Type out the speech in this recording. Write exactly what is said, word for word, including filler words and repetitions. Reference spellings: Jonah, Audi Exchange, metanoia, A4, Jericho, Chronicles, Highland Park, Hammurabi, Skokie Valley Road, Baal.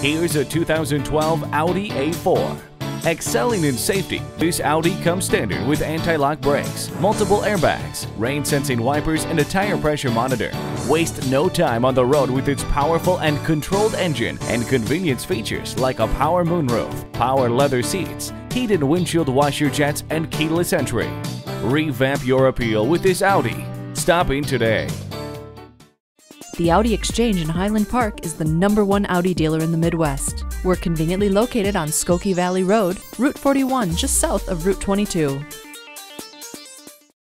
Here's a two thousand twelve Audi A four. Excelling in safety, this Audi comes standard with anti-lock brakes, multiple airbags, rain-sensing wipers, and a tire pressure monitor. Waste no time on the road with its powerful and controlled engine and convenience features like a power moonroof, power leather seats, heated windshield washer jets, and keyless entry. Revamp your appeal with this Audi. Stop in today. The Audi Exchange in Highland Park is the number one Audi dealer in the Midwest. We're conveniently located on Skokie Valley Road, Route forty-one, just south of Route twenty-two.